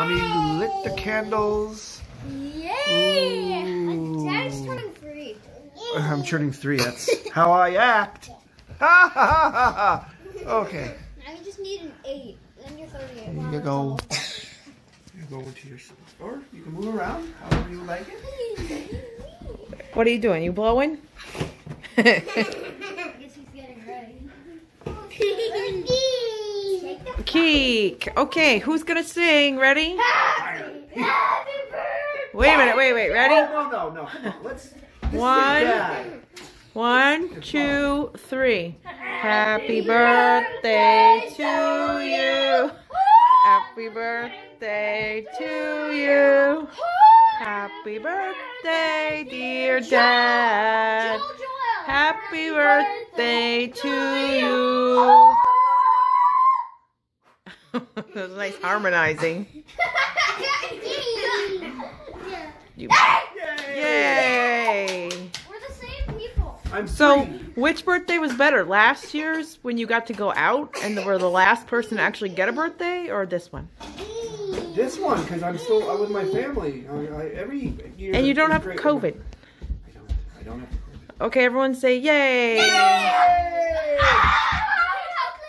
Mommy lit the candles. Yay! Dad's turning 3. I'm turning 3. That's how I act. Ha ha ha ha. Okay. I just need an 8. Then you're 38. There you go. You go into your store. You can move around however you like it. What are you doing? You blowing? I guess he's getting ready. Keek. Okay, who's gonna sing? Ready? Happy birthday. Wait a minute. Wait. Ready? No. Come on. One, two, three. Happy birthday to you. Happy birthday to you. Happy birthday, dear Dad. Happy birthday to you. That was nice harmonizing. Yay! We're the same people. So, which birthday was better? Last year's when you got to go out and were the last person to actually get a birthday, or this one? This one, because I'm still out with my family. Every year. And you don't have COVID. I don't have COVID. Okay, everyone say yay! Yay!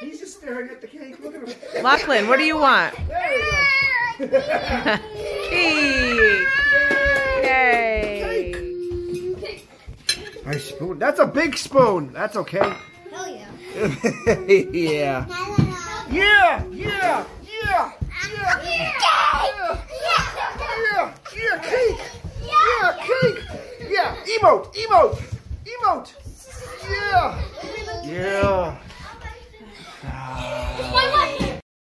He's just staring at the cake. Look at him. Lachlan, what do you want? There you go. Cake. Yay! Cake. My spoon. That's a big spoon. That's okay. Hell yeah. Yeah. Yeah.